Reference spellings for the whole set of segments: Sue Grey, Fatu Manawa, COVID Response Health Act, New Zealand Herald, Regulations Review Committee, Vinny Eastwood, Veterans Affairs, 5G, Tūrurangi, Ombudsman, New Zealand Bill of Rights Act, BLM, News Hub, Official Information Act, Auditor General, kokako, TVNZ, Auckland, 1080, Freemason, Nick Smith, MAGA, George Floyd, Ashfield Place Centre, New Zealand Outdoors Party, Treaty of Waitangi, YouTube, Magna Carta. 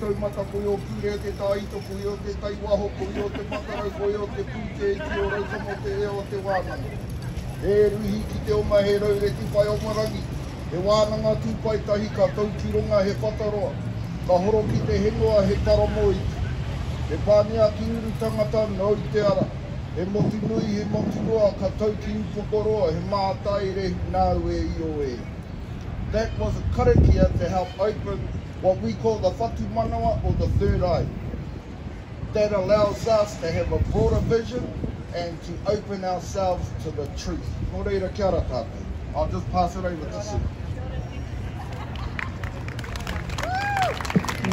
taumata koe o ki rea te tāito koe o te taiwaho koe o te matarau koe o te pūte e te oraika mo te ea o te wānanga. E ruhi ki te oma he raureti pai o marangi, he wānanga tūpaitahi ka tautironga he whataroa, ka horo ki te hengoa he karamoiti, he pānea ki uru tangata nauri te ara, he motunui he moturoa ka tauti upokoroa he mātai rehi nāu e i o e. That was a karakia to help open what we call the Fatu Manawa or the third eye. That allows us to have a broader vision and to open ourselves to the truth. Nō reira, kia ora tātou. I'll just pass it over to Sue.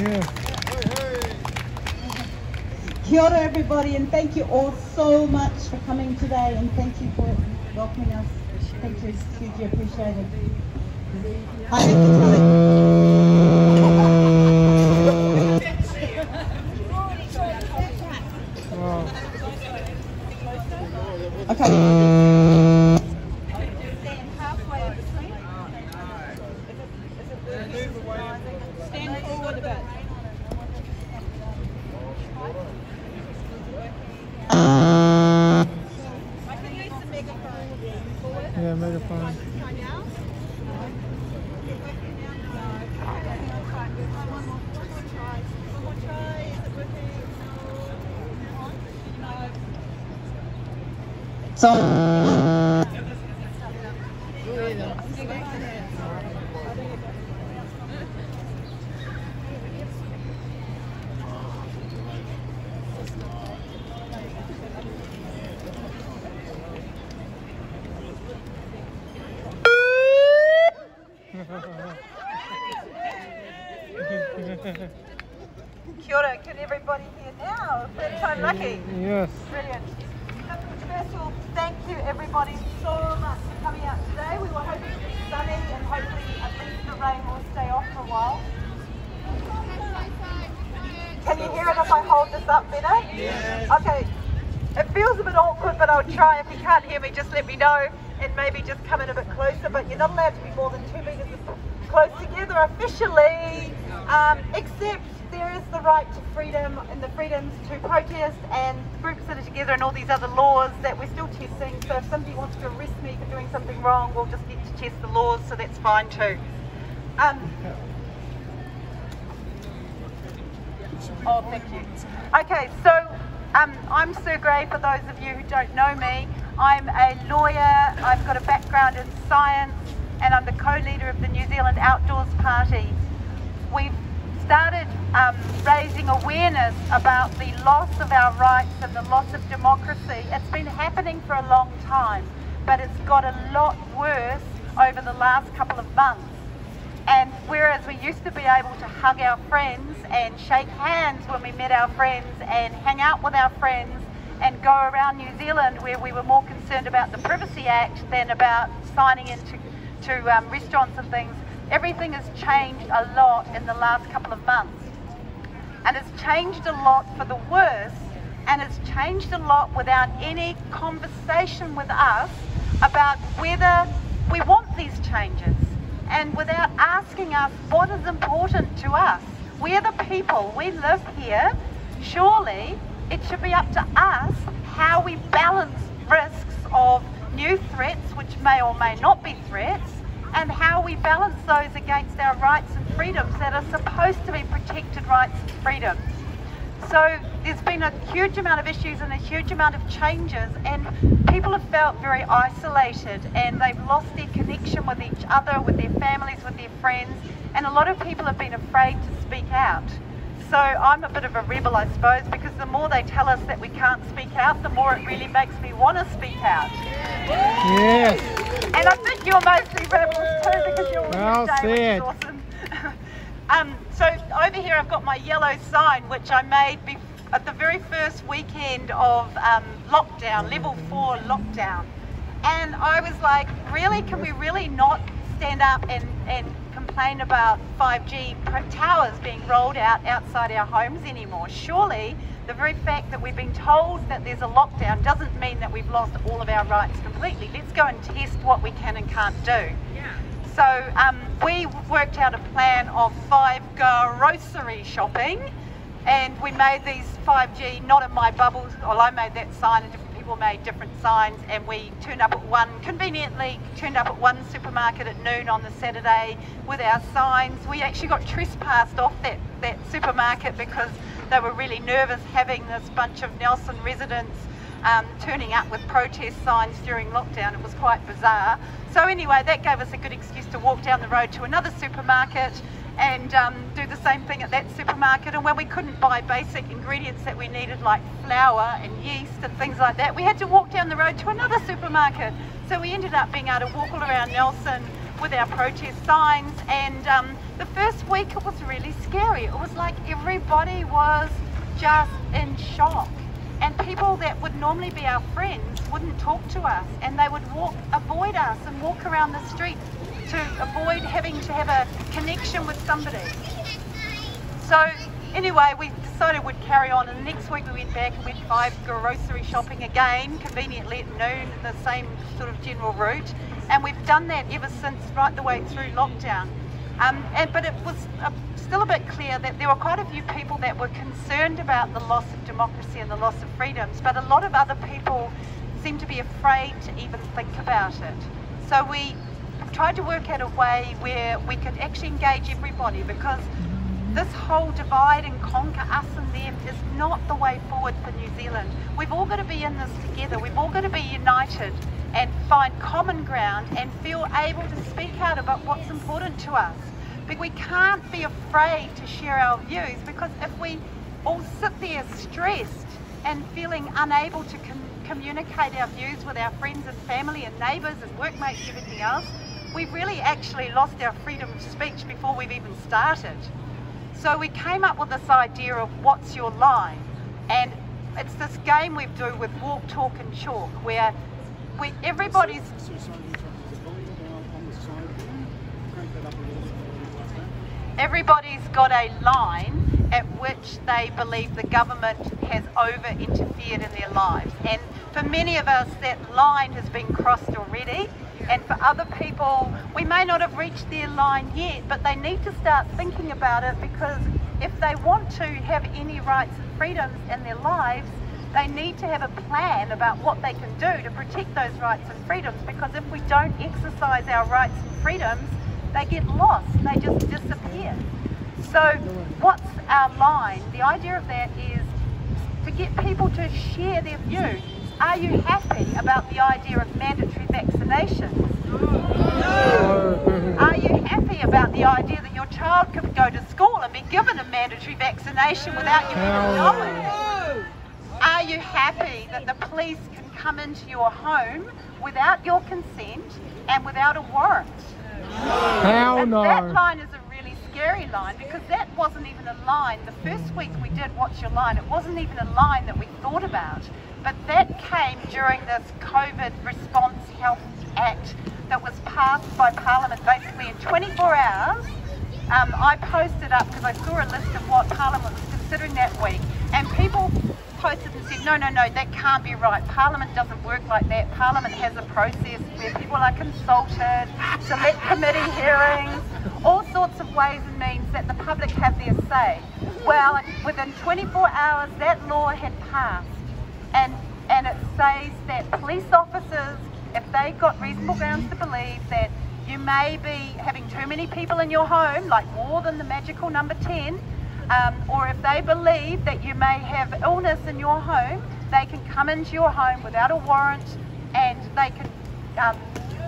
Yeah. Kia ora everybody, and thank you all so much for coming today, and thank you for welcoming us. Thank you, it's hugely appreciated. I think it's coming. Okay. Stand halfway in between. Stand forward a bit. I can use the megaphone. Yeah, megaphone. So, kia ora, can everybody hear now? Third time lucky. Yes. Brilliant. First of all, thank you everybody so much for coming out today. We were hoping to be sunny and hopefully at least the rain will stay off for a while. Can you hear it if I hold this up better? Yes. Okay. It feels a bit awkward, but I'll try. If you can't hear me, just let me know and maybe just come in a bit closer, but you're not allowed to be more than 2 metres close together officially, except there is the right to freedom and the freedoms to protest and groups that are together and all these other laws that we're still testing. So if somebody wants to arrest me for doing something wrong, we'll just need to test the laws, so that's fine too. Oh, thank you. Okay, so I'm Sue Grey, for those of you who don't know me. I'm a lawyer, I've got a background in science, and I'm the co-leader of the New Zealand Outdoors Party. We've started raising awareness about the loss of our rights and the loss of democracy. It's been happening for a long time, but it's got a lot worse over the last couple of months. And whereas we used to be able to hug our friends and shake hands when we met our friends and hang out with our friends and go around New Zealand, where we were more concerned about the Privacy Act than about signing into to restaurants and things, everything has changed a lot in the last couple of months. And it's changed a lot for the worse, and it's changed a lot without any conversation with us about whether we want these changes, and without asking us what is important to us. We're the people, we live here, surely it should be up to us how we balance risks of new threats, which may or may not be threats, and how we balance those against our rights and freedoms that are supposed to be protected rights and freedoms. So there's been a huge amount of issues and a huge amount of changes, and people have felt very isolated, and they've lost their connection with each other, with their families, with their friends, and a lot of people have been afraid to speak out. So I'm a bit of a rebel, I suppose, because the more they tell us that we can't speak out, the more it really makes me want to speak out. Yes. And I think you're mostly rebels too, because you're all today, which is awesome. So over here I've got my yellow sign, which I made at the very first weekend of lockdown, level 4 lockdown. And I was like, really, can we really not stand up and complain about 5G towers being rolled out outside our homes anymore? Surely the very fact that we've been told that there's a lockdown doesn't mean that we've lost all of our rights completely. Let's go and test what we can and can't do. Yeah. So we worked out a plan of 5 grocery shopping, and we made these 5G, not in my bubble, well, I made that sign and different people made different signs, and we turned up at one, conveniently turned up at one supermarket at noon on the Saturday with our signs. We actually got trespassed off that supermarket because they were really nervous having this bunch of Nelson residents turning up with protest signs during lockdown. It was quite bizarre. So anyway, that gave us a good excuse to walk down the road to another supermarket and do the same thing at that supermarket. And when we couldn't buy basic ingredients that we needed, like flour and yeast and things like that, we had to walk down the road to another supermarket. So we ended up being able to walk all around Nelson with our protest signs. And the first week it was really scary. It was like everybody was just in shock. And people that would normally be our friends wouldn't talk to us, and they would avoid us and walk around the street to avoid having to have a connection with somebody. So anyway, we decided we'd carry on, and the next week we went back and went 5 grocery shopping again, conveniently at noon, the same sort of general route. And we've done that ever since, right the way through lockdown. But it was still a bit clear that there were quite a few people that were concerned about the loss of democracy and the loss of freedoms, but a lot of other people seemed to be afraid to even think about it. So we tried to work out a way where we could actually engage everybody, because this whole divide and conquer, us and them, is not the way forward for New Zealand. We've all got to be in this together. We've all got to be united and find common ground and feel able to speak out about what's important to us. But we can't be afraid to share our views, because if we all sit there stressed and feeling unable to communicate our views with our friends and family and neighbours and workmates and everything else, we've really actually lost our freedom of speech before we've even started. So we came up with this idea of what's your line, and it's this game we do with walk, talk and chalk, where everybody's... Everybody's got a line at which they believe the government has over-interfered in their lives. And for many of us, that line has been crossed already. And for other people, we may not have reached their line yet, but they need to start thinking about it, because if they want to have any rights and freedoms in their lives, they need to have a plan about what they can do to protect those rights and freedoms, because if we don't exercise our rights and freedoms, they get lost, they just disappear. So what's our line? The idea of that is to get people to share their views. Are you happy about the idea of mandatory vaccinations? No. Are you happy about the idea that your child could go to school and be given a mandatory vaccination without you even knowing? Are you happy that the police can come into your home without your consent and without a warrant? Hell no. That line is a really scary line, because that wasn't even a line. The first week we did What's Your Line, it wasn't even a line that we thought about. But that came during this COVID Response Health Act that was passed by Parliament basically in 24 hours. I posted up, because I saw a list of what Parliament was considering that week, and people posted and said, no, that can't be right. Parliament doesn't work like that. Parliament has a process where people are consulted, select committee hearings, all sorts of ways and means that the public have their say. Well, within 24 hours, that law had passed, and it says that police officers, if they've got reasonable grounds to believe that you may be having too many people in your home, like more than the magical number 10, or if they believe that you may have illness in your home, they can come into your home without a warrant, and they can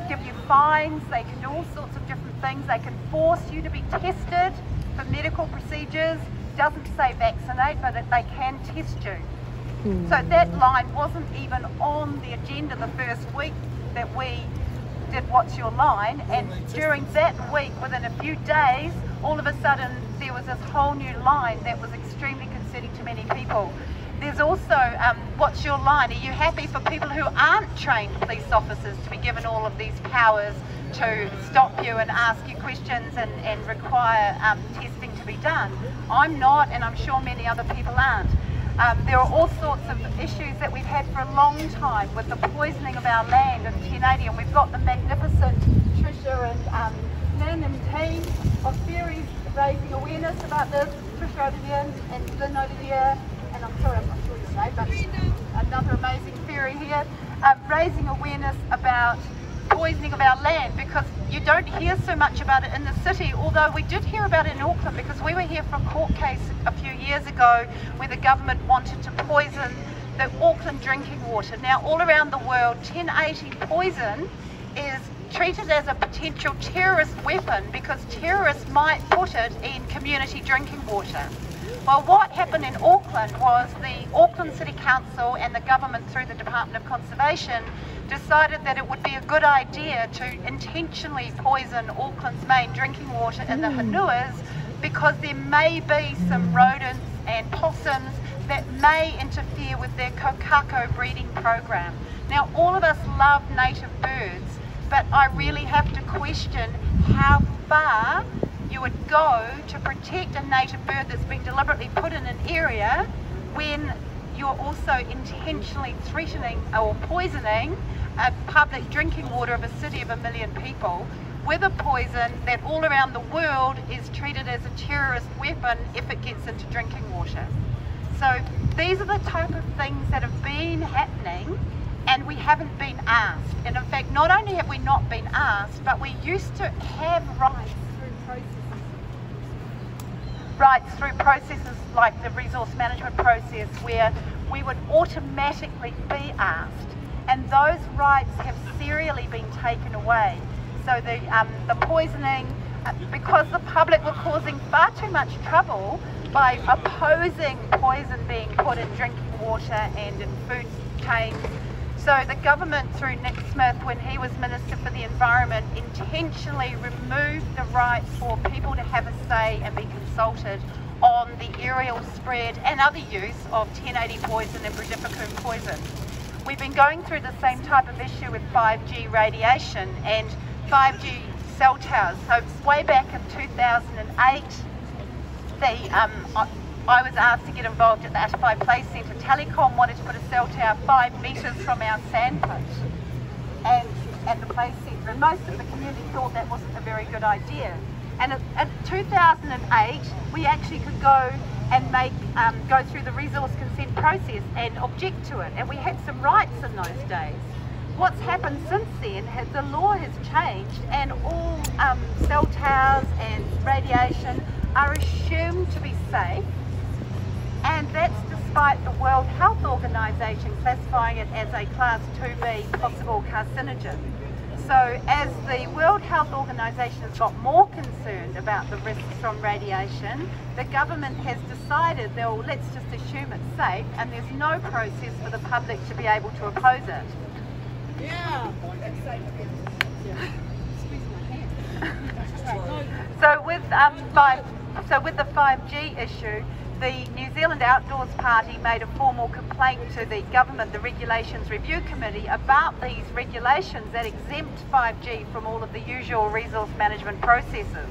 give you fines, they can do all sorts of different things, they can force you to be tested for medical procedures. Doesn't say vaccinate, but they can test you. So that line wasn't even on the agenda the first week that we did What's Your Line, and during that week, within a few days, all of a sudden there was this whole new line that was extremely concerning to many people. There's also What's Your Line? Are you happy for people who aren't trained police officers to be given all of these powers to stop you and ask you questions and require testing to be done? I'm not, and I'm sure many other people aren't. There are all sorts of issues that we've had for a long time with the poisoning of our land in 1080, and we've got the magnificent Trisha and Nan and team of Fairies raising awareness about this. Trisha over here and Lynn over there, and I'm not sure your name, but another amazing Fairy here, raising awareness about poisoning of our land, because you don't hear so much about it in the city, although we did hear about it in Auckland, because we were here for a court case a few years ago where the government wanted to poison the Auckland drinking water. Now all around the world, 1080 poison is treated as a potential terrorist weapon because terrorists might put it in community drinking water. Well, what happened in Auckland was the Auckland City Council and the government through the Department of Conservation decided that it would be a good idea to intentionally poison Auckland's main drinking water in the Hanuas, because there may be some rodents and possums that may interfere with their kokako breeding program. Now, all of us love native birds, but I really have to question how far you would go to protect a native bird that's been deliberately put in an area when you're also intentionally threatening or poisoning a public drinking water of a city of 1 million people with a poison that all around the world is treated as a terrorist weapon if it gets into drinking water. So these are the type of things that have been happening, and we haven't been asked. And in fact, not only have we not been asked, but we used to have rights through processes like the resource management process, where we would automatically be asked, and those rights have serially been taken away. So the poisoning, because the public were causing far too much trouble by opposing poison being put in drinking water and in food chains. So the government through Nick Smith, when he was Minister for the Environment, intentionally removed the right for people to have a say and be consulted on the aerial spread and other use of 1080 poison and bradypycum poison. We've been going through the same type of issue with 5G radiation and 5G cell towers. So way back in 2008, I was asked to get involved at the Ashfield Place Centre. Telecom wanted to put a cell tower 5 metres from our sandpit and at the Place Centre, and most of the community thought that wasn't a very good idea. And in 2008, we actually could go and make go through the resource consent process and object to it, and we had some rights in those days. What's happened since then, the law has changed, and all cell towers and radiation are assumed to be safe. And that's despite the World Health Organization classifying it as a Class 2B possible carcinogen. So as the World Health Organization has got more concerned about the risks from radiation, the government has decided, well, let's just assume it's safe, and there's no process for the public to be able to oppose it. Yeah. So with the 5G issue, the New Zealand Outdoors Party made a formal complaint to the government, the Regulations Review Committee, about these regulations that exempt 5G from all of the usual resource management processes.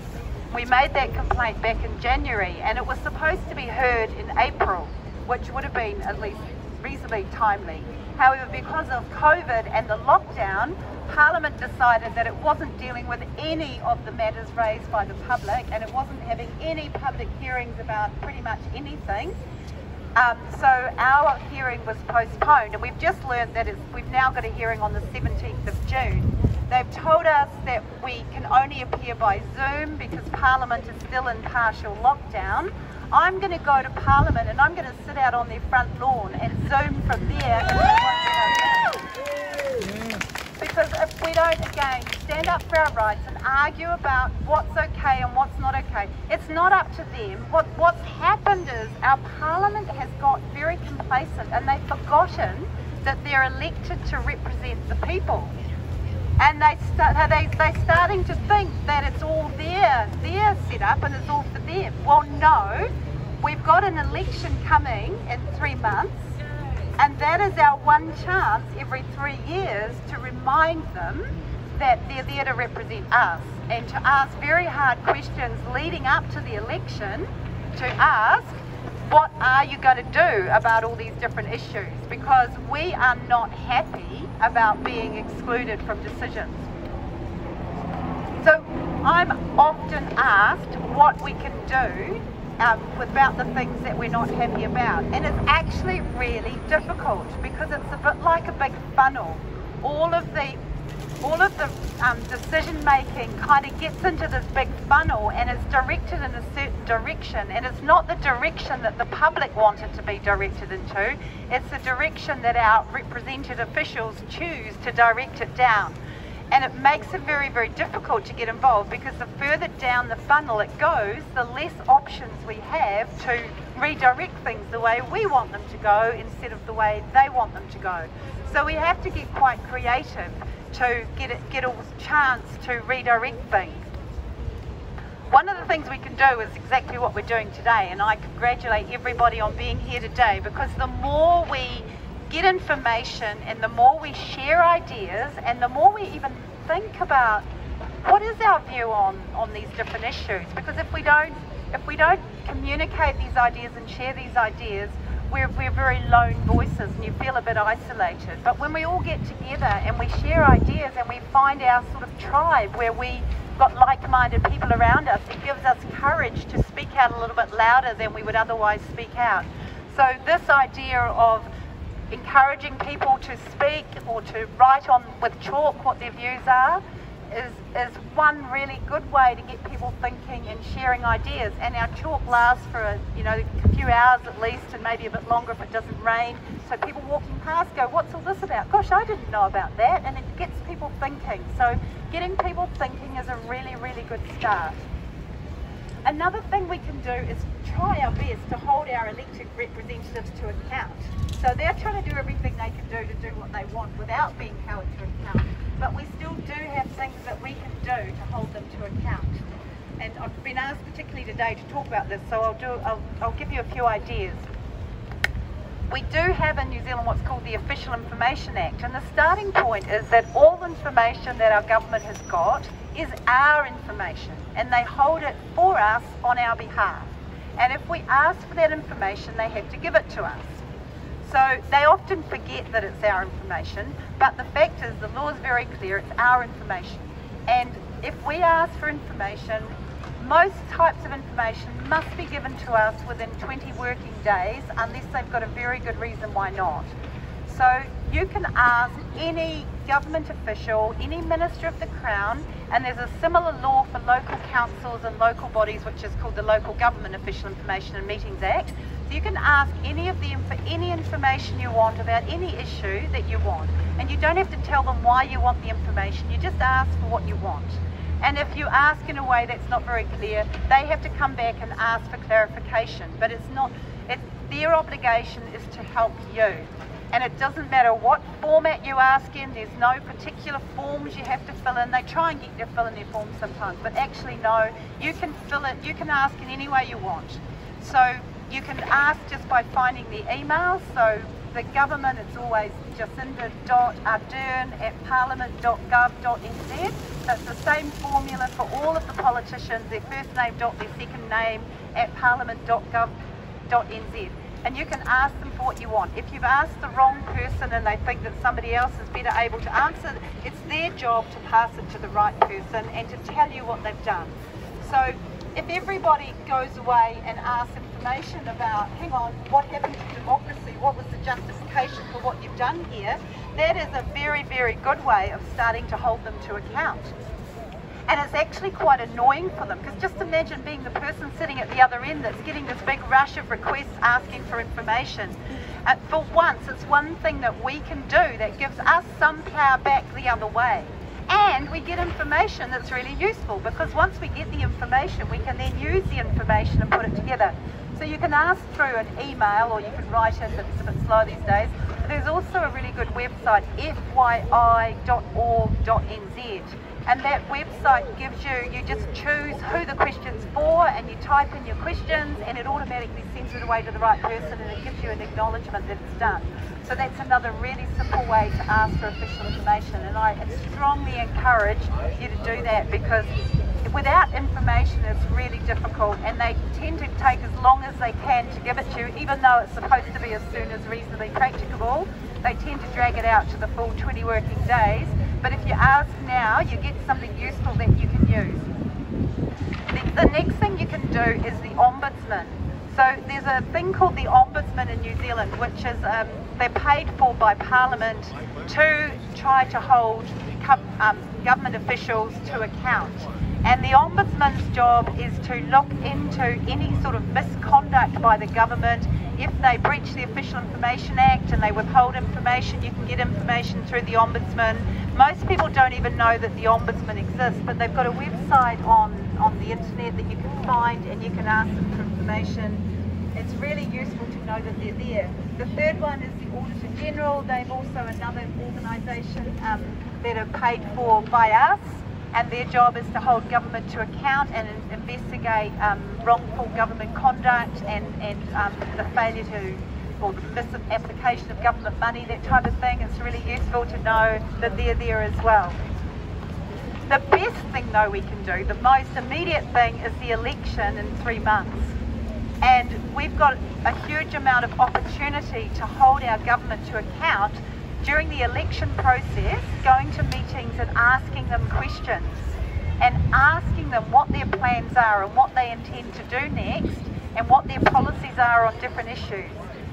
We made that complaint back in January, and it was supposed to be heard in April, which would have been at least reasonably timely. However, because of COVID and the lockdown, Parliament decided that it wasn't dealing with any of the matters raised by the public, and it wasn't having any public hearings about pretty much anything. So our hearing was postponed, and we've just learned that we've now got a hearing on the 17th of June. They've told us that we can only appear by Zoom because Parliament is still in partial lockdown. I'm going to go to Parliament and I'm going to sit out on their front lawn and Zoom from there. Because if we don't, again, stand up for our rights and argue about what's okay and what's not okay, it's not up to them. What's happened is our Parliament has got very complacent, and they've forgotten that they're elected to represent the people. And they're starting to think that it's all their setup and it's all for them. Well, no, we've got an election coming in 3 months. And that is our one chance every 3 years to remind them that they're there to represent us, and to ask very hard questions leading up to the election, to ask, what are you going to do about all these different issues? Because we are not happy about being excluded from decisions. So I'm often asked what we can do about the things that we're not happy about. And it's actually really difficult because it's a bit like a big funnel. All of the decision making kind of gets into this big funnel and it's directed in a certain direction, and it's not the direction that the public want it to be directed into, it's the direction that our represented officials choose to direct it down. And it makes it very, very difficult to get involved because the further down the funnel it goes, the less options we have to redirect things the way we want them to go instead of the way they want them to go. So we have to get quite creative to get a chance to redirect things. One of the things we can do is exactly what we're doing today, and I congratulate everybody on being here today, because the more we get information and the more we share ideas and the more we even think about what is our view on these different issues, because if we don't communicate these ideas and share these ideas, we're very lone voices and you feel a bit isolated. But when we all get together and we share ideas and we find our sort of tribe where we got like-minded people around us, it gives us courage to speak out a little bit louder than we would otherwise speak out. So this idea of encouraging people to speak or to write on with chalk what their views are is one really good way to get people thinking and sharing ideas. And our chalk lasts for a few hours at least, and maybe a bit longer if it doesn't rain. So people walking past go, what's all this about? Gosh, I didn't know about that. And it gets people thinking. So getting people thinking is a really, really good start. Another thing we can do is try our best to hold our elected representatives to account. So they're trying to do everything they can do to do what they want without being held to account. But we still do have things that we can do to hold them to account. And I've been asked particularly today to talk about this, so I'll give you a few ideas. We do have in New Zealand what's called the Official Information Act, and the starting point is that all information that our government has got is our information, and they hold it for us on our behalf. And if we ask for that information, they have to give it to us. So they often forget that it's our information, but the fact is the law is very clear, it's our information. And if we ask for information, most types of information must be given to us within 20 working days, unless they've got a very good reason why not. So you can ask any government official, any minister of the Crown, and there's a similar law for local councils and local bodies, which is called the Local Government Official Information and Meetings Act. You can ask any of them for any information you want about any issue that you want. And you don't have to tell them why you want the information, you just ask for what you want. And if you ask in a way that's not very clear, they have to come back and ask for clarification. But it's their obligation is to help you. And it doesn't matter what format you ask in, there's no particular forms you have to fill in. They try and get you to fill in their forms sometimes, but actually no, you can fill it, you can ask in any way you want. So you can ask just by finding the email. So the government, it's always jacinda.ardern@parliament.gov.nz. So it's the same formula for all of the politicians, their first name dot their second name @parliament.gov.nz. And you can ask them for what you want. If you've asked the wrong person and they think that somebody else is better able to answer, it's their job to pass it to the right person and to tell you what they've done. So if everybody goes away and asks information about, hang on, what happened to democracy, what was the justification for what you've done here, that is a very, very good way of starting to hold them to account. And it's actually quite annoying for them, because just imagine being the person sitting at the other end that's getting this big rush of requests asking for information. And for once, it's one thing that we can do that gives us some power back the other way. And we get information that's really useful, because once we get the information, we can then use the information and put it together. So you can ask through an email, or you can write it, but it's a bit slow these days. But there's also a really good website, fyi.org.nz. And that website gives you, you just choose who the question's for, and you type in your questions, and it automatically sends it away to the right person, and it gives you an acknowledgement that it's done. So that's another really simple way to ask for official information, and I strongly encourage you to do that, because without information it's really difficult, and they tend to take as long as they can to give it to you, even though it's supposed to be as soon as reasonably practicable. They tend to drag it out to the full 20 working days, but if you ask now, you get something useful that you can use. The next thing you can do is the Ombudsman. So there's a thing called the Ombudsman in New Zealand, which is they're paid for by Parliament to try to hold government officials to account. And the Ombudsman's job is to look into any sort of misconduct by the government. If they breach the Official Information Act and they withhold information, you can get information through the Ombudsman. Most people don't even know that the Ombudsman exists, but they've got a website on the internet that you can find, and you can ask them for information. It's really useful to know that they're there. The third one is the Auditor General. They've also another organisation that are paid for by us, and their job is to hold government to account and investigate wrongful government conduct and the failure to, or misapplication of government money, that type of thing. It's really useful to know that they're there as well. The best thing though we can do, the most immediate thing, is the election in 3 months. And we've got a huge amount of opportunity to hold our government to account during the election process, going to meetings and asking them questions and asking them what their plans are and what they intend to do next and what their policies are on different issues,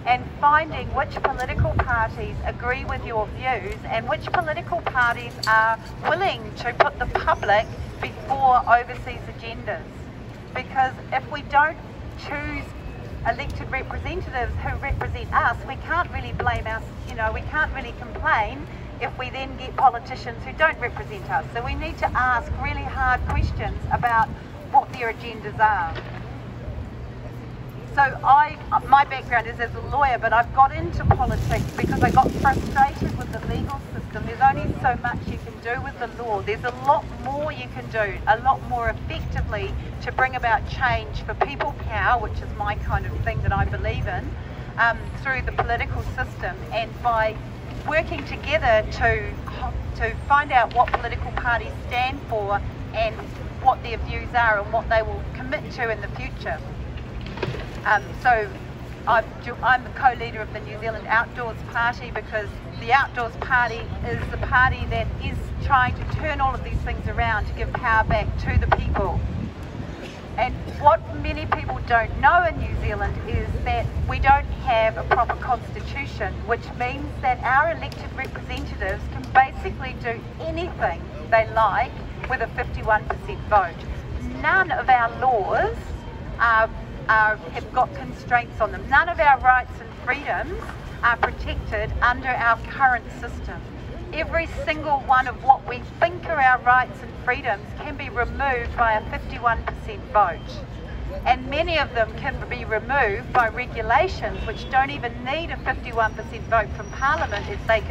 and finding which political parties agree with your views and which political parties are willing to put the public before overseas agendas. Because if we don't choose elected representatives who represent us, we can't really blame us, you know, we can't really complain if we then get politicians who don't represent us. So we need to ask really hard questions about what their agendas are. So my background is as a lawyer, but I've got into politics because I got frustrated with the legal system. There's only so much you can do with the law. There's a lot more you can do, a lot more effectively, to bring about change for people power, which is my kind of thing that I believe in, through the political system, and by working together to find out what political parties stand for and what their views are and what they will commit to in the future. So I'm the co-leader of the New Zealand Outdoors Party, because the Outdoors Party is the party that is trying to turn all of these things around to give power back to the people. And what many people don't know in New Zealand is that we don't have a proper constitution, which means that our elected representatives can basically do anything they like with a 51% vote. None of our laws have got constraints on them. None of our rights and freedoms are protected under our current system. Every single one of what we think are our rights and freedoms can be removed by a 51% vote. And many of them can be removed by regulations which don't even need a 51% vote from Parliament, if they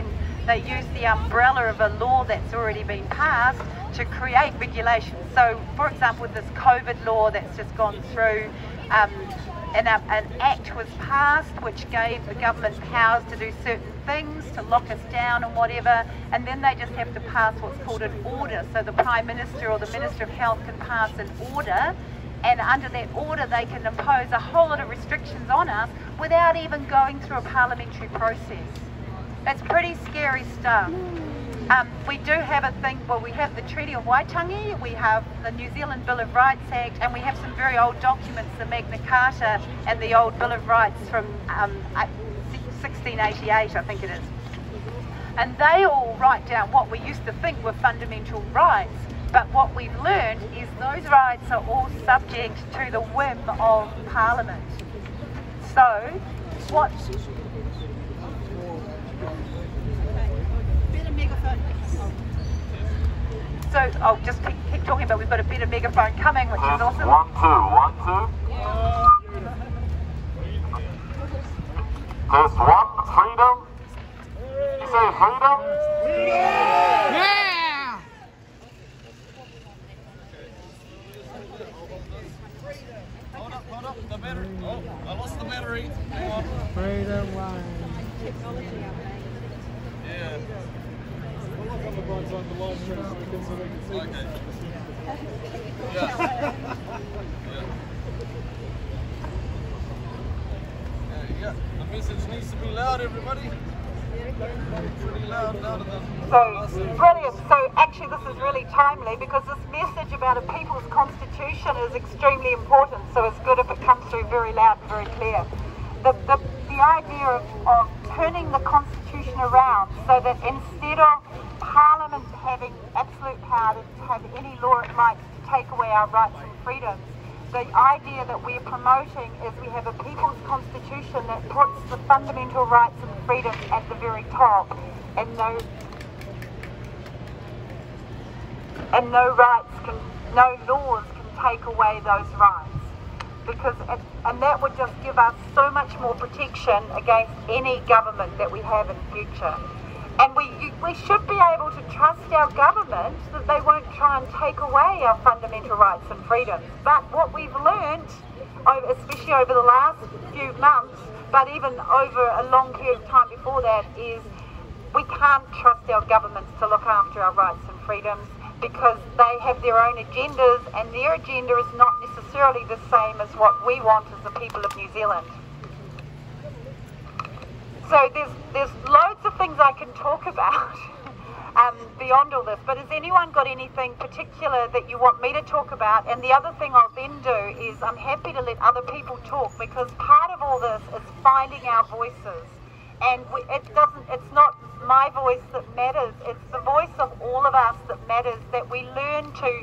use the umbrella of a law that's already been passed to create regulations. So, for example, with this COVID law that's just gone through, an act was passed which gave the government powers to do certain things, to lock us down and whatever, and then they just have to pass what's called an order. So the Prime Minister or the Minister of Health can pass an order, and under that order they can impose a whole lot of restrictions on us without even going through a parliamentary process. It's pretty scary stuff. We do have a thing, well, we have the Treaty of Waitangi, we have the New Zealand Bill of Rights Act, and we have some very old documents, the Magna Carta and the old Bill of Rights from 1688, I think it is. And they all write down what we used to think were fundamental rights, but what we've learned is those rights are all subject to the whim of Parliament. So, what... So I'll just keep talking about, we've got a better megaphone coming, which is awesome. 1, 2, 1, 2. Yeah. Test 1, freedom. You say freedom? Yeah. Yeah. Hold up, the battery. Oh, I lost the battery. Hang on. Freedom line. Yeah. We'll look on the bright side of the live stream so we can see. Okay. Yeah. Yeah, the message needs to be loud, everybody. Pretty loud, louder than brilliant. So actually this is really timely because this message about a people's constitution is extremely important, so it's good if it comes through very loud and very clear. The idea of turning the constitution around so that instead of Parliament having absolute power to have any law it likes to take away our rights and freedoms, the idea that we're promoting is we have a people's constitution that puts the fundamental rights and freedoms at the very top, and no laws can take away those rights. And that would just give us so much more protection against any government that we have in future. And we should be able to trust our government that they won't try and take away our fundamental rights and freedoms. But what we've learned, especially over the last few months, but even over a long period of time before that, is we can't trust our governments to look after our rights and freedoms because they have their own agendas, and their agenda is not necessarily the same as what we want as the people of New Zealand. So there's loads of things I can talk about beyond all this, but has anyone got anything particular that you want me to talk about? And the other thing I'll then do is I'm happy to let other people talk, because part of all this is finding our voices. And it's not my voice that matters, it's the voice of all of us that matters, that we learn to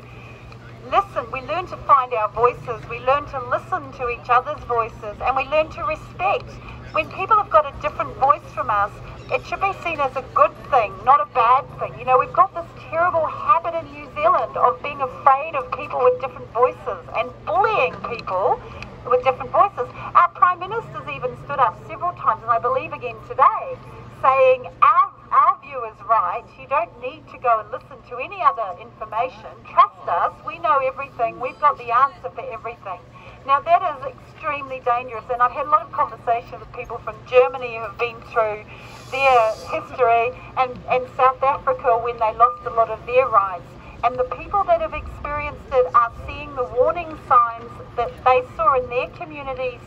listen, we learn to find our voices, we learn to listen to each other's voices, and we learn to respect. When people have got a different voice from us, it should be seen as a good thing, not a bad thing. You know, we've got this terrible habit in New Zealand of being afraid of people with different voices and bullying people with different voices. Our Prime Minister's even stood up several times, and I believe again today, saying our view is right. You don't need to go and listen to any other information. Trust us, we know everything, we've got the answer for everything. Now that is extremely dangerous, and I've had a lot of conversations with people from Germany who have been through their history, and South Africa when they lost a lot of their rights. And the people that have experienced it are seeing the warning signs that they saw in their communities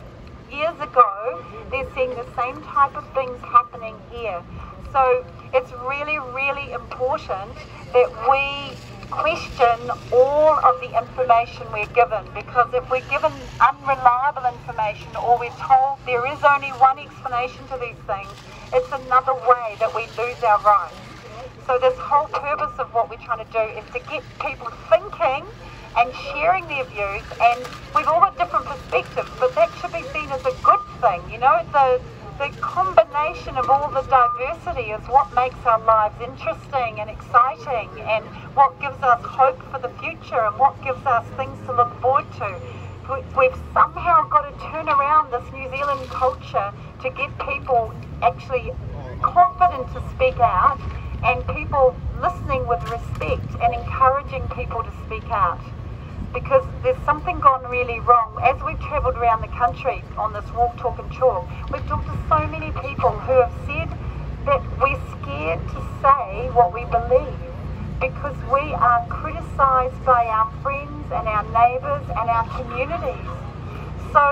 years ago. They're seeing the same type of things happening here. So it's really, really important that we question all of the information we're given, because if we're given unreliable information or we're told there is only one explanation to these things, it's another way that we lose our rights. So this whole purpose of what we're trying to do is to get people thinking and sharing their views, and we've all got different perspectives, but that should be seen as a good thing. You know, the combination of all the diversity is what makes our lives interesting and exciting, and what gives us hope for the future, and what gives us things to look forward to. We've somehow got to turn around this New Zealand culture to get people actually confident to speak out, and people listening with respect and encouraging people to speak out. Because there's something gone really wrong. As we've travelled around the country on this walk, talk and chalk, we've talked to so many people who have said that we're scared to say what we believe because we are criticised by our friends and our neighbours and our communities. So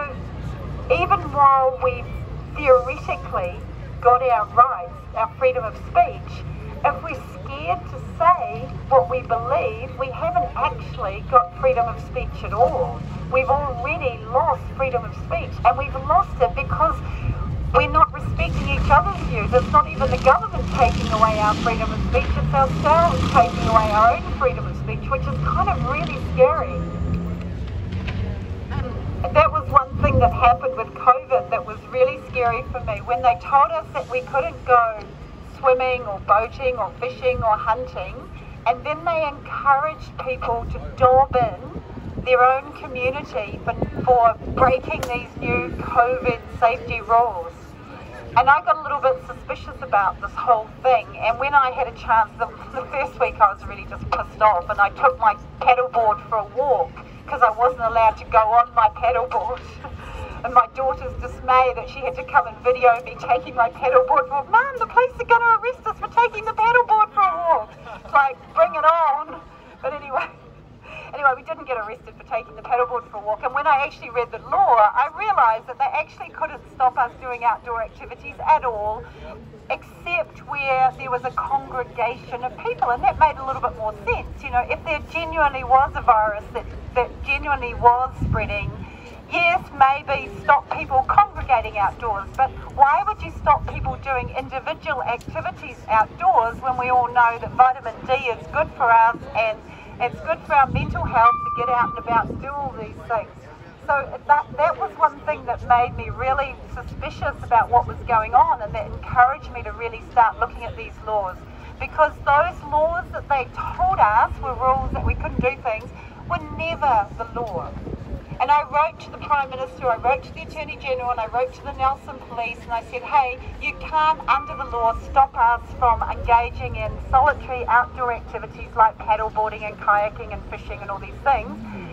even while we've theoretically got our rights, our freedom of speech, if we're scared to say what we believe, we haven't actually got freedom of speech at all. We've already lost freedom of speech, and we've lost it because we're not respecting each other's views. It's not even the government taking away our freedom of speech, it's ourselves taking away our own freedom of speech, which is kind of really scary. That was one thing that happened with COVID that was really scary for me. When they told us that we couldn't go swimming or boating or fishing or hunting, and then they encouraged people to dob in their own community for breaking these new COVID safety rules. And I got a little bit suspicious about this whole thing, and when I had a chance, the first week I was really just pissed off, and I took my paddleboard for a walk because I wasn't allowed to go on my paddleboard. And my daughter's dismay that she had to come and video me taking my paddleboard for a walk. Mum, the police are going to arrest us for taking the paddleboard for a walk. It's like, bring it on. But anyway, get arrested for taking the paddleboard for a walk. And when I actually read the law, I realised that they actually couldn't stop us doing outdoor activities at all, except where there was a congregation of people. And that made a little bit more sense. You know, if there genuinely was a virus that genuinely was spreading, yes, maybe stop people congregating outdoors, but why would you stop people doing individual activities outdoors when we all know that vitamin D is good for us and it's good for our mental health to get out and about and do all these things? So that was one thing that made me really suspicious about what was going on, and that encouraged me to really start looking at these laws, because those laws that they told us were rules that we couldn't do things were never the law. And I wrote to the Prime Minister, I wrote to the Attorney General, and I wrote to the Nelson Police, and I said, hey, you can't under the law stop us from engaging in solitary outdoor activities like paddleboarding and kayaking and fishing and all these things.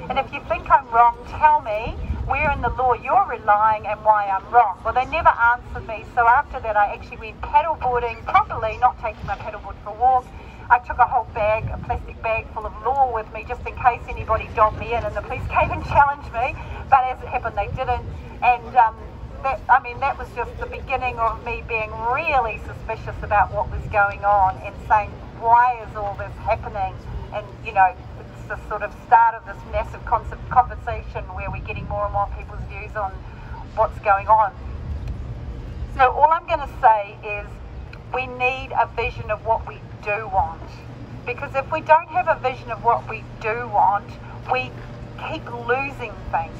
And if you think I'm wrong, tell me where in the law you're relying and why I'm wrong. Well, they never answered me, so after that I actually went paddleboarding properly, not taking my paddleboard for a walk. I took a whole bag, a plastic bag full of law with me, just in case anybody dobbed me in and the police came and challenged me, but as it happened they didn't. And that was just the beginning of me being really suspicious about what was going on and saying, why is all this happening? And you know, it's the sort of start of this massive conversation where we're getting more and more people's views on what's going on. So all I'm going to say is we need a vision of what we do want, because if we don't have a vision of what we do want, we keep losing things,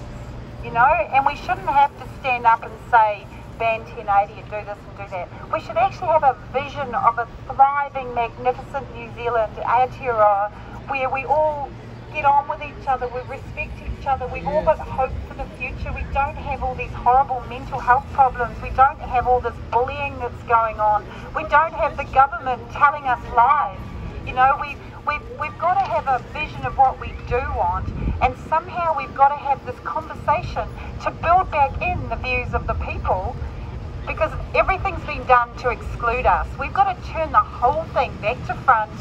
you know. And we shouldn't have to stand up and say ban 1080 and do this and do that. We should actually have a vision of a thriving, magnificent New Zealand Aotearoa where we all get on with each other, we respect each other, we've all got hope for the future, we don't have all these horrible mental health problems, we don't have all this bullying that's going on, we don't have the government telling us lies. You know, we've got to have a vision of what we do want, and somehow we've got to have this conversation to build back in the views of the people, because everything's been done to exclude us. We've got to turn the whole thing back to front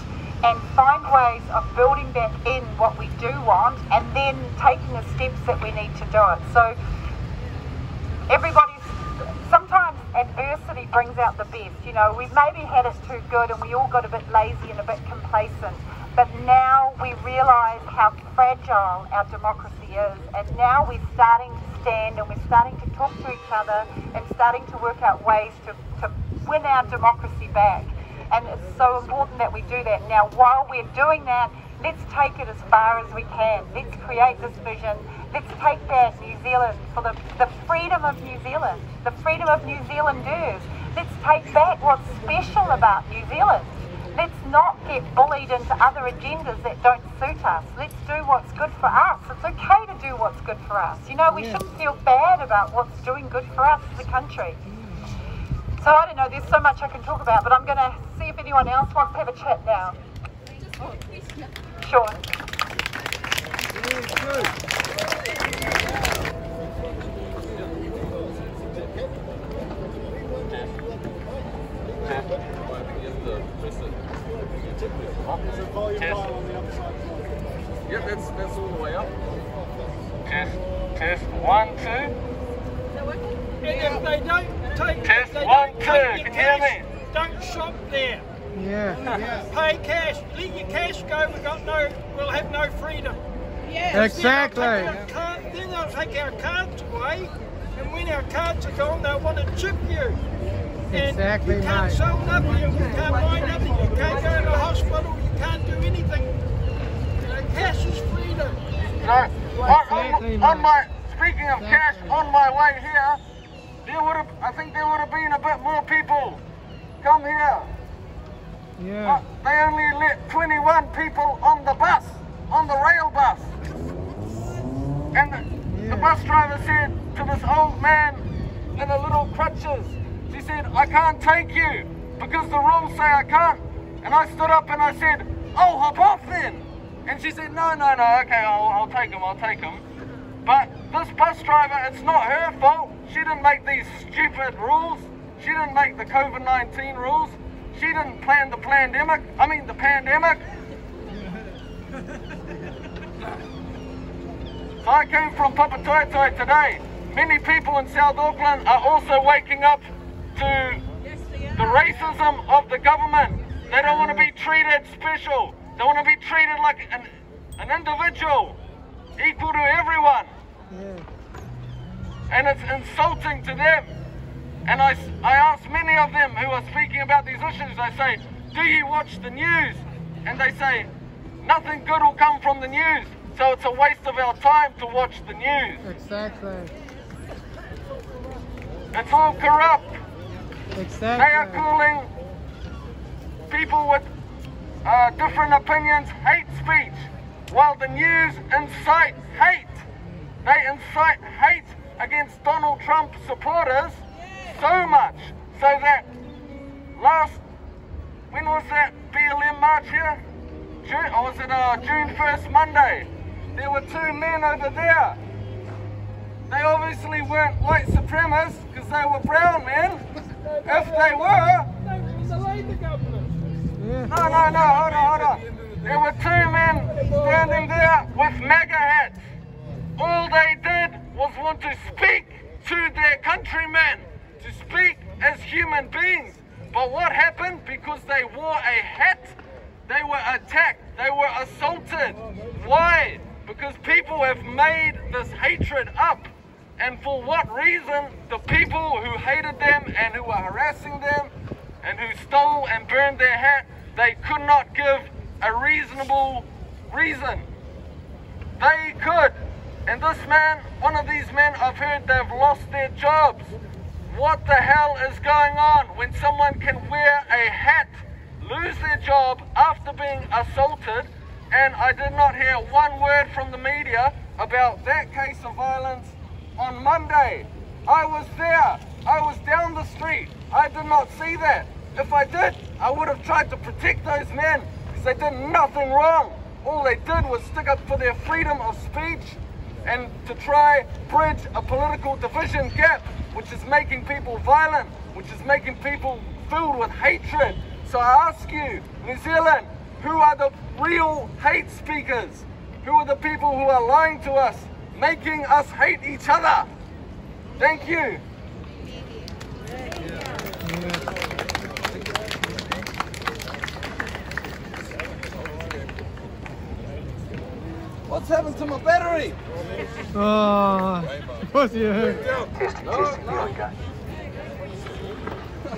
and find ways of building back in what we do want and then taking the steps that we need to do it. So sometimes adversity brings out the best. You know, we've maybe had it too good and we all got a bit lazy and a bit complacent, but now we realise how fragile our democracy is, and now we're starting to stand and we're starting to talk to each other and starting to work out ways to win our democracy back. And it's so important that we do that. Now, while we're doing that, let's take it as far as we can. Let's create this vision. Let's take back New Zealand for the freedom of New Zealand, the freedom of New Zealanders. Let's take back what's special about New Zealand. Let's not get bullied into other agendas that don't suit us. Let's do what's good for us. It's okay to do what's good for us. You know, we shouldn't feel bad about what's doing good for us as a country. So I don't know, there's so much I can talk about, but I'm going to see if anyone else wants to have a chat now. Sure. Yeah, that's all the way up. Test 1, 2. And if they don't take, can you hear me? Don't shop there. Yeah. Pay cash. Let your cash go. We'll have no freedom. Yeah. Exactly. Then they'll take our cards away, and when our cards are gone, they'll want to chip you. And exactly. You can't sell nothing. You can't buy nothing. You can't go to the hospital. You can't do anything. You know, cash is freedom. No. Exactly. Speaking of cash, on my way here, I think there would have been a bit more people come here. Yeah. They only let 21 people on the bus, on the rail bus. And the bus driver said to this old man in the little crutches, she said, I can't take you because the rules say I can't. And I stood up and I said, oh, hop off then. And she said, no, okay, I'll take him, But this bus driver, it's not her fault. She didn't make these stupid rules. She didn't make the COVID-19 rules. She didn't plan the pandemic. I came from Papatoetoe today. Many people in South Auckland are also waking up to the racism of the government. They don't want to be treated special. They want to be treated like an individual, equal to everyone. And it's insulting to them. And I ask many of them who are speaking about these issues, I say, do you watch the news? And they say, nothing good will come from the news. So it's a waste of our time to watch the news. Exactly. It's all corrupt. Exactly. They are calling people with different opinions hate speech, while the news incites hate. They incite hate against Donald Trump supporters so much so that when was that BLM march here? June, or was it June 1st Monday? There were two men over there. They obviously weren't white supremacists because they were brown men. If they were... They delayed the government. No, hold on. There were two men standing there with MAGA hats. All they did was want to speak to their countrymen, to speak as human beings. But what happened? Because they wore a hat, they were attacked, they were assaulted. Why? Because people have made this hatred up. And for what reason? The people who hated them and who were harassing them and who stole and burned their hat, they could not give a reasonable reason. They could. And this man, one of these men, I've heard they've lost their jobs. What the hell is going on when someone can wear a hat, lose their job after being assaulted? And I did not hear one word from the media about that case of violence on Monday. I was there. I was down the street. I did not see that. If I did, I would have tried to protect those men because they did nothing wrong. All they did was stick up for their freedom of speech and to try bridge a political division gap, which is making people violent, which is making people filled with hatred. So I ask you, New Zealand, who are the real hate speakers? Who are the people who are lying to us, making us hate each other? Thank you. What's happened to my battery? Oh, what's you?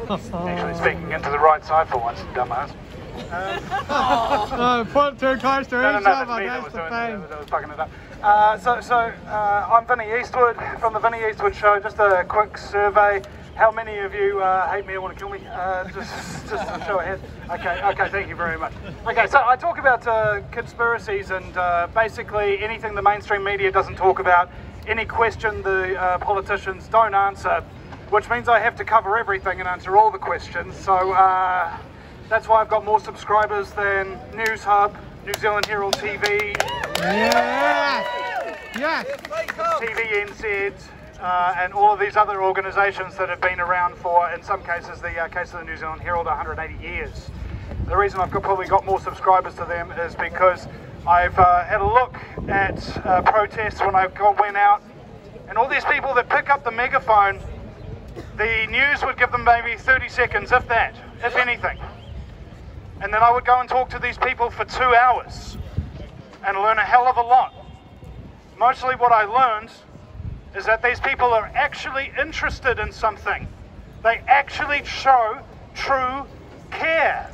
Testing, actually speaking into the right side for once, dumbass. No, put too close to each other, that's the thing. That was fucking it up. I'm Vinnie Eastwood from the Vinnie Eastwood Show. Just a quick survey. How many of you hate me or want to kill me? Just a show of hands. Okay, thank you very much. Okay, so I talk about conspiracies and basically anything the mainstream media doesn't talk about, any question the politicians don't answer, which means I have to cover everything and answer all the questions. So that's why I've got more subscribers than News Hub, New Zealand Herald TV, TVNZ, and all of these other organisations that have been around for, in some cases, the case of the New Zealand Herald, 180 years. The reason I've probably got more subscribers to them is because I've had a look at protests when I went out, and all these people that pick up the megaphone, the news would give them maybe 30 seconds, if that, if anything. And then I would go and talk to these people for 2 hours and learn a hell of a lot. Mostly what I learned is that these people are actually interested in something. They actually show true care.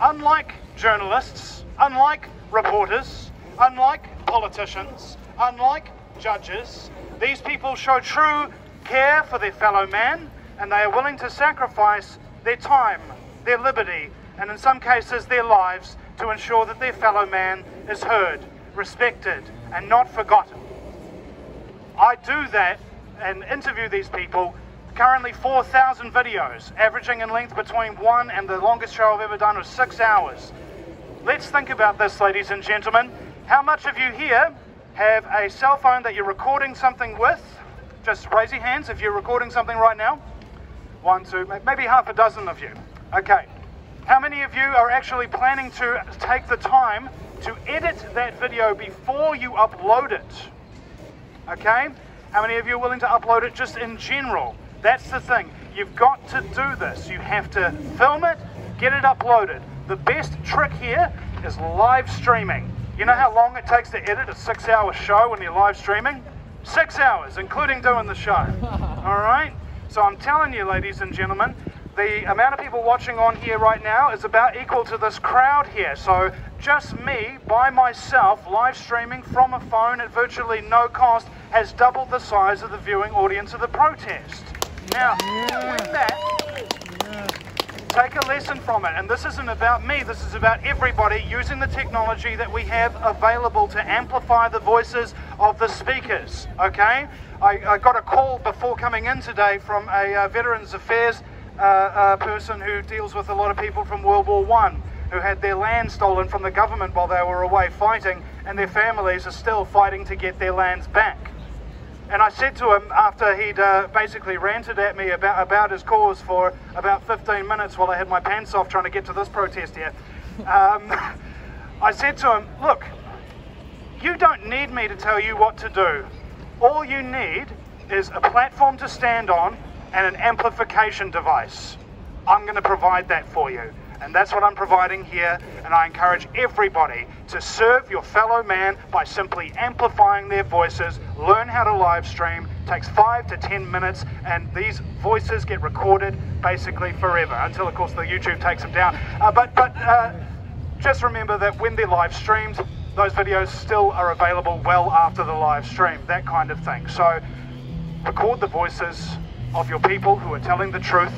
Unlike journalists, unlike reporters, unlike politicians, unlike judges, these people show true care for their fellow man, and they are willing to sacrifice their time, their liberty, and in some cases their lives to ensure that their fellow man is heard, respected, and not forgotten. I do that and interview these people, currently 4,000 videos, averaging in length between 1 and the longest show I've ever done was 6 hours. Let's think about this, ladies and gentlemen. How much of you here have a cell phone that you're recording something with? Just raise your hands if you're recording something right now. 1, 2, maybe half a dozen of you. Okay. How many of you are actually planning to take the time to edit that video before you upload it? okay? How many of you are willing to upload it just in general? That's the thing. You've got to do this. You have to film it, get it uploaded. The best trick here is live streaming. You know how long it takes to edit a 6-hour show when you're live streaming? 6 hours, including doing the show, all right? So I'm telling you, ladies and gentlemen, the amount of people watching on here right now is about equal to this crowd here. So just me, by myself, live streaming from a phone at virtually no cost has doubled the size of the viewing audience of the protest. Now, with that, take a lesson from it. And this isn't about me, this is about everybody using the technology that we have available to amplify the voices of the speakers, okay? I got a call before coming in today from a Veterans Affairs person who deals with a lot of people from World War I who had their land stolen from the government while they were away fighting, and their families are still fighting to get their lands back. And I said to him, after he'd basically ranted at me about his cause for about 15 minutes while I had my pants off trying to get to this protest here, I said to him, look, you don't need me to tell you what to do. All you need is a platform to stand on and an amplification device. I'm going to provide that for you. And that's what I'm providing here, and I encourage everybody to serve your fellow man by simply amplifying their voices. Learn how to live stream. It takes 5 to 10 minutes, and these voices get recorded basically forever, until of course the YouTube takes them down. But just remember that when they're live streamed, those videos still are available well after the live stream, that kind of thing. So record the voices of your people who are telling the truth,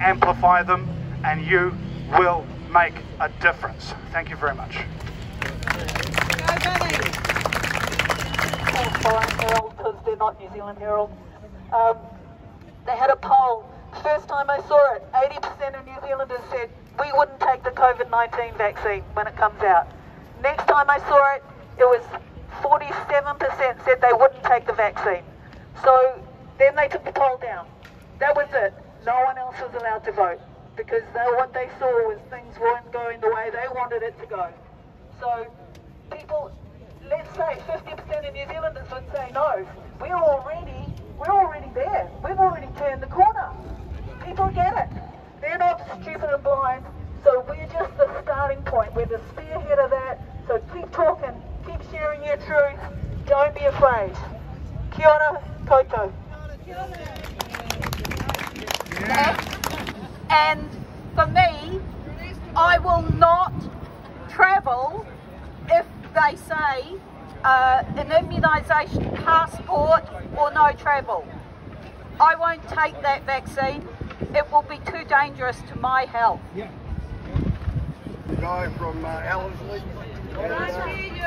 amplify them, and you will make a difference. Thank you very much. Thanks, Foreign Herald, because they're not New Zealand Herald. They had a poll. First time I saw it, 80% of New Zealanders said we wouldn't take the COVID-19 vaccine when it comes out. Next time I saw it, it was 47% said they wouldn't take the vaccine. So then they took the poll down. That was it. No one else was allowed to vote, because what they saw was things weren't going the way they wanted it to go. So people, let's say 50% of New Zealanders would say no. We're already there. We've already turned the corner. People get it. They're not stupid and blind. So we're just the starting point. We're the spearhead of that. So keep talking. Keep sharing your truth. Don't be afraid. Kia ora koutou. And for me, I will not travel if they say an immunisation passport or no travel. I won't take that vaccine. It will be too dangerous to my health. Yeah. The guy from Ellerslie. Okay,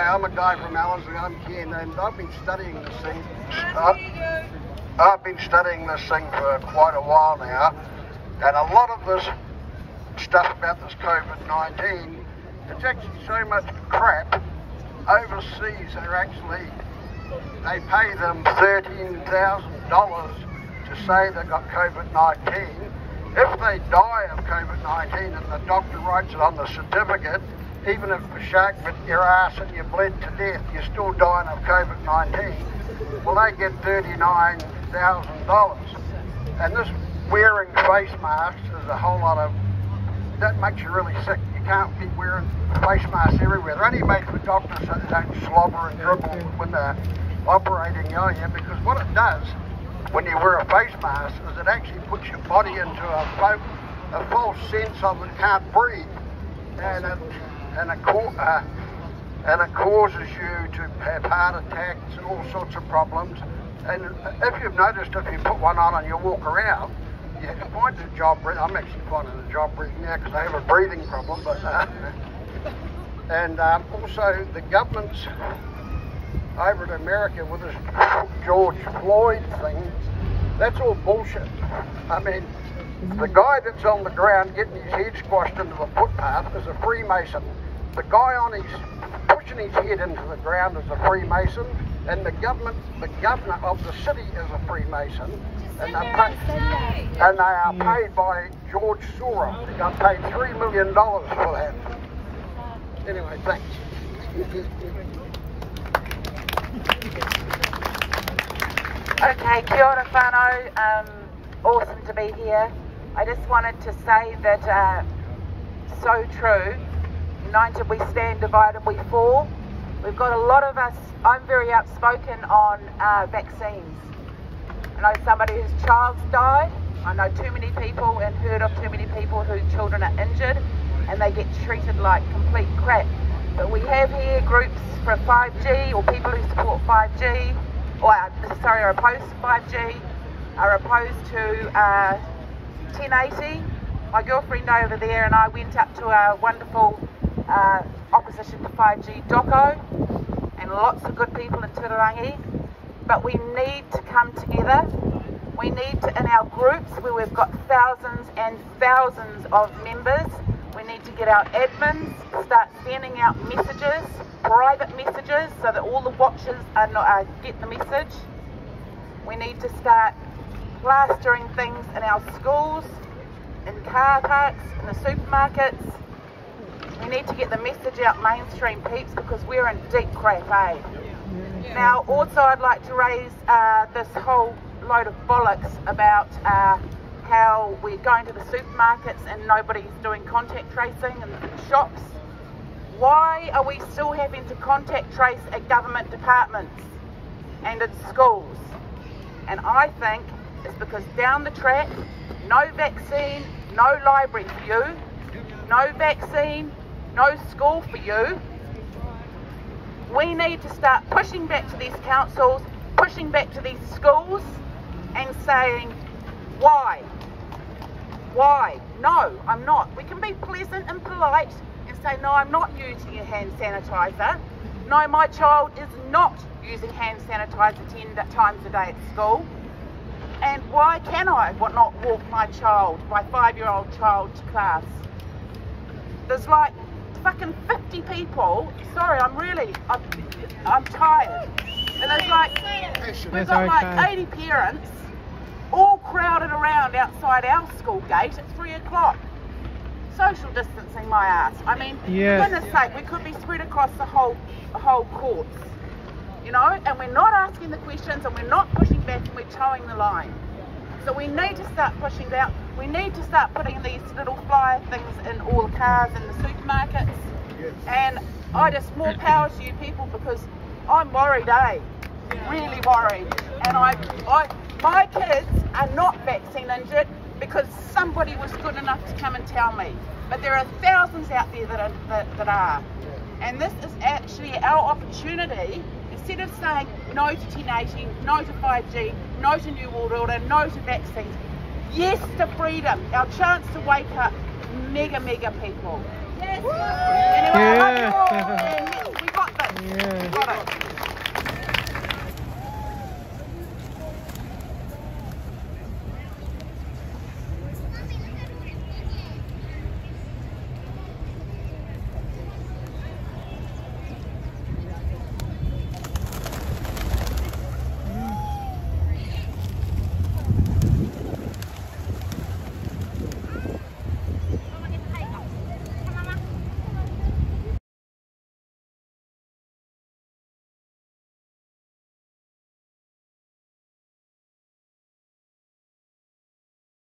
I'm a guy from Ellerslie. I'm Ken, and I've been studying this thing. I've been studying this thing for quite a while now, and a lot of this stuff about this COVID-19, it's actually so much crap. Overseas, they pay them $13,000 to say they got COVID-19. If they die of COVID-19 and the doctor writes it on the certificate, even if the shark bit your ass and you bled to death, you're still dying of COVID-19. Well, they get $39,000, and this wearing face masks is a whole lot of that makes you really sick. You can't be wearing face masks everywhere. They're only made for doctors so they don't slobber and dribble when they're operating on you, because what it does when you wear a face mask is it actually puts your body into a false sense of it can't breathe, and it causes you to have heart attacks and all sorts of problems. And if you've noticed, if you put one on and you walk around, you find a job breathing. I'm actually finding a job breathing now because I have a breathing problem. But and also the government's over in America with this George Floyd thing. That's all bullshit. I mean, the guy that's on the ground getting his head squashed into the footpath is a Freemason. The guy on his pushing his head into the ground is a Freemason. And the governor of the city is a Freemason, and they are paid by George Soros. They got paid $3 million for that. Anyway, thanks. Okay, kia ora whanau, awesome to be here. I just wanted to say that so true, united we stand, divided we fall. We've got a lot of us, I'm very outspoken on vaccines. I know somebody whose child's died, I know too many people and heard of too many people whose children are injured and they get treated like complete crap. But we have here groups for 5G, or people who support 5G, or sorry, are opposed to 5G, are opposed to 1080. My girlfriend over there and I went up to our wonderful opposition to 5G doco, and lots of good people in Tūrurangi. But we need to come together. We need to, in our groups where we've got thousands and thousands of members, we need to get our admins, start sending out messages, private messages, so that all the watchers are not, get the message. We need to start plastering things in our schools, in car parks, in the supermarkets. We need to get the message out, mainstream peeps, because we're in deep crap, eh? Yeah. Now, also I'd like to raise this whole load of bollocks about how we're going to the supermarkets and nobody's doing contact tracing in the shops. Why are we still having to contact trace at government departments and at schools? And I think it's because down the track, no vaccine, no library for you, no vaccine, no school for you. We need to start pushing back to these councils, pushing back to these schools and saying, why? Why? No, I'm not. We can be pleasant and polite and say, no, I'm not using your hand sanitizer. No, my child is not using hand sanitizer 10 times a day at school. And why can I not walk my child, my 5-year-old child, to class? There's like fucking 50 people. Sorry, I'm tired. And there's like, we've got like 80 parents all crowded around outside our school gate at 3 o'clock. Social distancing, my ass. I mean, yes. For goodness sake, we could be spread across the whole courts, you know, and we're not asking the questions and we're not pushing back and we're towing the line. So we need to start pushing out. We need to start putting these little flyer things in all the cars in the supermarkets. Yes. And I just, more power to you people, because I'm worried, eh? Really worried. And my kids are not vaccine injured because somebody was good enough to come and tell me. But there are thousands out there that are. And this is actually our opportunity. Instead of saying no to 1080, no to 5G, no to New World Order, no to vaccines, yes to freedom, our chance to wake up mega people. Yes. Anyway, yeah.